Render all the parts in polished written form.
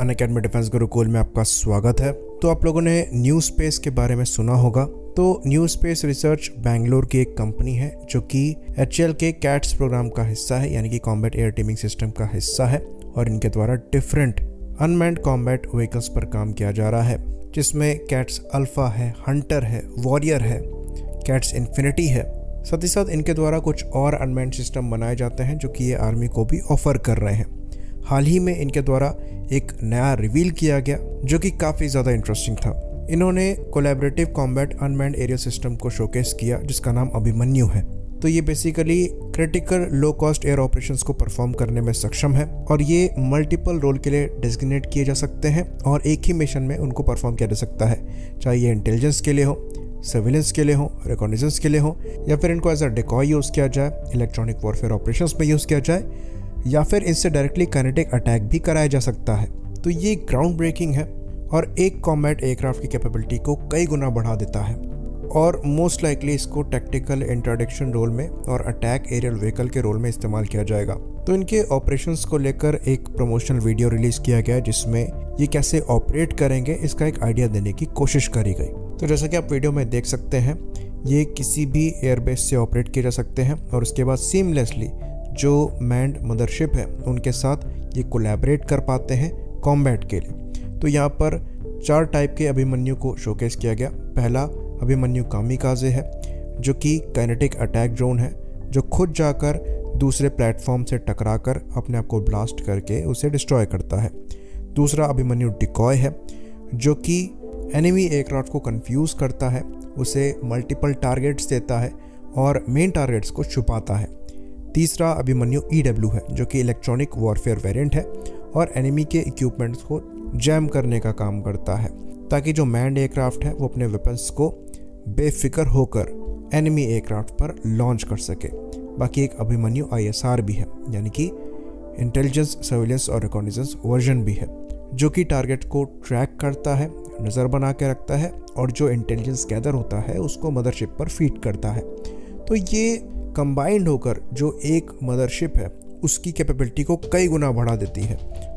Unacademy defence Gurukul में आपका स्वागत है। तो आप लोगों ने न्यू स्पेस के बारे में सुना होगा। तो न्यू स्पेस रिसर्च बेंगलोर की एक कंपनी है जो कि HL के कैट्स प्रोग्राम का हिस्सा है, यानी कि कॉम्बैट एयर टीमिंग सिस्टम का हिस्सा है, और इनके द्वारा डिफरेंट अनमैन्ड कॉम्बैट व्हीकल्स पर काम किया जा रहा है, जिसमें कैट्स अल्फा है, हंटर है, वॉरियर है, कैट्स इन्फिनिटी है। साथ ही साथ इनके द्वारा कुछ और अनमैन्ड सिस्टम बनाए जाते हैं जो कि ये आर्मी को भी ऑफर कर रहे हैं। हाल ही में इनके द्वारा एक नया रिवील किया गया जो कि काफ़ी ज़्यादा इंटरेस्टिंग था। इन्होंने collaborative combat unmanned aerial system को शोकेस किया जिसका नाम अभिमन्यु है। तो ये basically critical low cost air operations को परफॉर्म करने में सक्षम है और ये मल्टीपल रोल के लिए डेजिग्नेट किए जा सकते हैं और एक ही मिशन में उनको परफॉर्म किया जा सकता है, चाहे ये इंटेलिजेंस के लिए हो, सर्विलेंस के लिए हो, रिकॉग्निशंस के लिए हो, या फिर इनको एज अ डिकॉय यूज़ किया जाए, इलेक्ट्रॉनिक वॉरफेयर ऑपरेशंस में यूज़ किया जाए, या फिर इनसे डायरेक्टली काइनेटिक अटैक भी कराया जा सकता है। तो ये ग्राउंड ब्रेकिंग है और एक कॉम्बैट एयरक्राफ्ट की कैपेबिलिटी को कई गुना बढ़ा देता है और मोस्ट लाइकली इसको टैक्टिकल इंट्रोडक्शन रोल में और अटैक एरियल व्हीकल के रोल में इस्तेमाल किया जाएगा। तो इनके ऑपरेशंस को लेकर एक प्रमोशनल वीडियो रिलीज़ किया गया जिसमें ये कैसे ऑपरेट करेंगे इसका एक आइडिया देने की कोशिश करी गई। तो जैसा कि आप वीडियो में देख सकते हैं, ये किसी भी एयरबेस से ऑपरेट किए जा सकते हैं और उसके बाद सीमलेसली जो मैंड मदरशिप है उनके साथ ये कोलैबोरेट कर पाते हैं कॉम्बैट के लिए। तो यहाँ पर 4 टाइप के अभिमन्यु को शोकेस किया गया। पहला अभिमन्यु कामीकाजे है जो कि काइनेटिक अटैक ड्रोन है जो खुद जाकर दूसरे प्लेटफॉर्म से टकराकर अपने आप को ब्लास्ट करके उसे डिस्ट्रॉय करता है। दूसरा अभिमन्यु डिकॉय है जो कि एनिमी एयरक्राफ्ट को कंफ्यूज करता है, उसे मल्टीपल टारगेट्स देता है और मेन टारगेट्स को छुपाता है। तीसरा अभिमन्यु EW है जो कि इलेक्ट्रॉनिक वॉरफेयर वेरिएंट है और एनिमी के इक्विपमेंट्स को जैम करने का काम करता है ताकि जो मैन्ड एयरक्राफ्ट है वो अपने वेपन्स को बेफिक्र होकर एनिमी एयरक्राफ्ट पर लॉन्च कर सके। बाकी एक अभिमन्यु ISR भी है, यानी कि इंटेलिजेंस, सर्विलेंस और रिकॉग्निशंस वर्जन भी है, जो कि टारगेट को ट्रैक करता है, नज़र बना के रखता है और जो इंटेलिजेंस गैदर होता है उसको मदरशिप पर फीड करता है। तो ये कंबाइंड होकर जो एक मदरशिप है उसकी कैपेबिलिटी को कई गुना बढ़ा देती है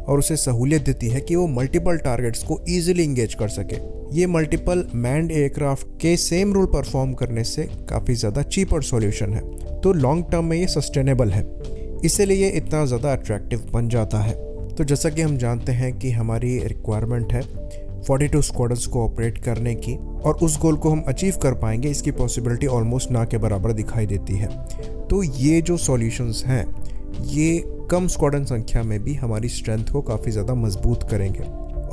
और उसे सहूलियत देती है कि वो मल्टीपल टारगेट्स को ईजिली इंगेज कर सके। ये मल्टीपल मैन्ड एयरक्राफ्ट के सेम रोल परफॉर्म करने से काफ़ी ज़्यादा चीपर सॉल्यूशन है। तो लॉन्ग टर्म में ये सस्टेनेबल है, इसीलिए ये इतना ज़्यादा अट्रैक्टिव बन जाता है। तो जैसा कि हम जानते हैं कि हमारी रिक्वायरमेंट है 42 स्क्वाड्रंस को ऑपरेट करने की और उस गोल को हम अचीव कर पाएंगे इसकी पॉसिबिलिटी ऑलमोस्ट ना के बराबर दिखाई देती है। तो ये जो सॉल्यूशंस हैं ये कम स्क्वाड्रन संख्या में भी हमारी स्ट्रेंथ को काफ़ी ज़्यादा मजबूत करेंगे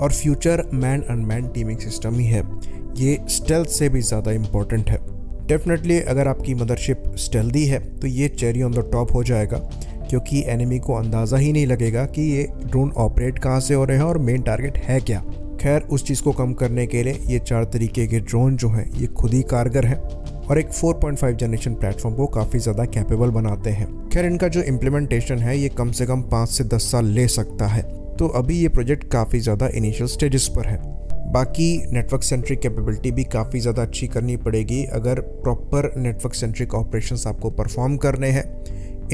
और future man unmanned teaming system ही है। ये स्टेल्थ से भी ज़्यादा इम्पॉर्टेंट है। डेफिनेटली अगर आपकी मदरशिप स्टेल्दी है तो ये चेरी ऑन द टॉप हो जाएगा क्योंकि एनिमी को अंदाज़ा ही नहीं लगेगा कि ये ड्रोन ऑपरेट कहाँ से हो रहे हैं और मेन टारगेट है क्या। खैर, उस चीज़ को कम करने के लिए ये 4 तरीके के ड्रोन जो हैं ये खुद ही कारगर हैं और एक 4.5 जनरेशन प्लेटफॉर्म को काफ़ी ज़्यादा कैपेबल बनाते हैं। खैर, इनका जो इम्प्लीमेंटेशन है ये कम से कम 5 से 10 साल ले सकता है। तो अभी ये प्रोजेक्ट काफ़ी ज़्यादा इनिशियल स्टेजेस पर है। बाकी नेटवर्क सेंट्रिक कैपेबिलिटी भी काफ़ी ज़्यादा अच्छी करनी पड़ेगी अगर प्रॉपर नेटवर्क सेंट्रिक ऑपरेशंस आपको परफॉर्म करने हैं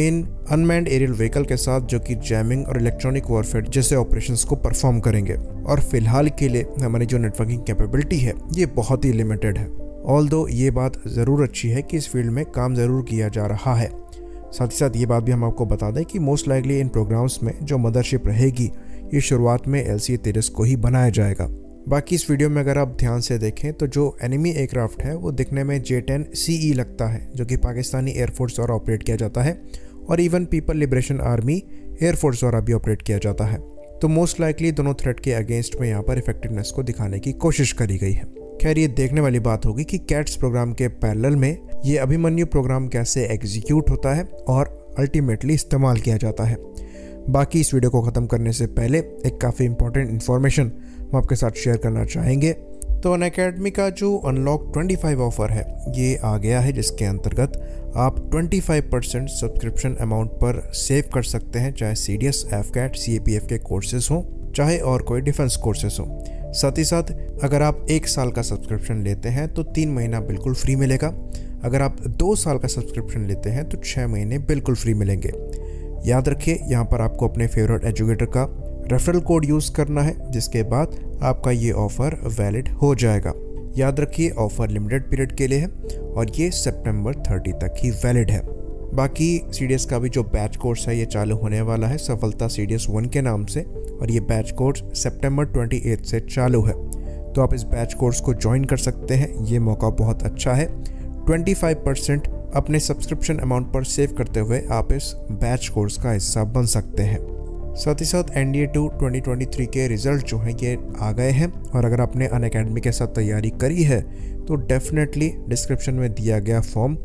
इन अनमैन्ड एरियल व्हीकल के साथ जो कि जैमिंग और इलेक्ट्रॉनिक वॉरफेयर जैसे ऑपरेशंस को परफॉर्म करेंगे। और फिलहाल के लिए हमारी जो नेटवर्किंग कैपेबिलिटी है ये बहुत ही लिमिटेड है। ऑल्दो ये बात ज़रूर अच्छी है कि इस फील्ड में काम ज़रूर किया जा रहा है। साथ ही साथ ये बात भी हम आपको बता दें कि मोस्ट लाइकली इन प्रोग्राम्स में जो मदरशिप रहेगी ये शुरुआत में LC 13 को ही बनाया जाएगा। बाकी इस वीडियो में अगर आप ध्यान से देखें तो जो एनिमी एयरक्राफ्ट है वो दिखने में J-10 CE लगता है जो कि पाकिस्तानी एयरफोर्स द्वारा ऑपरेट किया जाता है और even people liberation army air force द्वारा भी ऑपरेट किया जाता है। तो मोस्ट लाइकली दोनों थ्रेट के अगेंस्ट में यहाँ पर इफेक्टिवनेस को दिखाने की कोशिश करी गई है। खैर, ये देखने वाली बात होगी कि कैट्स प्रोग्राम के पैरेलल में ये अभिमन्यु प्रोग्राम कैसे एग्जीक्यूट होता है और अल्टीमेटली इस्तेमाल किया जाता है। बाकी इस वीडियो को ख़त्म करने से पहले एक काफ़ी इंपॉर्टेंट इन्फॉर्मेशन हम आपके साथ शेयर करना चाहेंगे। तो अनअकैडमी का जो अनलॉक 25 ऑफ़र है ये आ गया है जिसके अंतर्गत आप 25% सब्सक्रिप्शन अमाउंट पर सेव कर सकते हैं, चाहे CDS, AFCAT, CAPF के कोर्सेज हों, चाहे और कोई डिफेंस कोर्सेज हों। साथ ही साथ अगर आप 1 साल का सब्सक्रिप्शन लेते हैं तो 3 महीना बिल्कुल फ्री मिलेगा। अगर आप 2 साल का सब्सक्रिप्शन लेते हैं तो 6 महीने बिल्कुल फ्री मिलेंगे। याद रखिए, यहाँ पर आपको अपने फेवरेट एजुकेटर का रेफरल कोड यूज़ करना है, जिसके बाद आपका ये ऑफ़र वैलिड हो जाएगा। याद रखिए ऑफ़र लिमिटेड पीरियड के लिए है और ये सितंबर 30 तक ही वैलिड है। बाकी सीडीएस का भी जो बैच कोर्स है ये चालू होने वाला है सफलता सीडीएस 1 के नाम से और ये बैच कोर्स सितंबर 28 से चालू है, तो आप इस बैच कोर्स को ज्वाइन कर सकते हैं। ये मौका बहुत अच्छा है। 25% अपने सब्सक्रिप्शन अमाउंट पर सेव करते हुए आप इस बैच कोर्स का हिस्सा बन सकते हैं। साथ ही साथ NDA 2 2023 के रिज़ल्ट जो हैं ये आ गए हैं और अगर आपने अनअकैडमी के साथ तैयारी करी है तो डेफिनेटली डिस्क्रिप्शन में दिया गया फॉर्म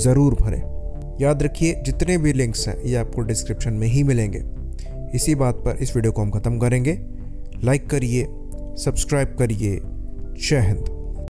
ज़रूर भरें। याद रखिए जितने भी लिंक्स हैं ये आपको डिस्क्रिप्शन में ही मिलेंगे। इसी बात पर इस वीडियो को हम ख़त्म करेंगे। लाइक करिए, सब्सक्राइब करिए। जय हिंद।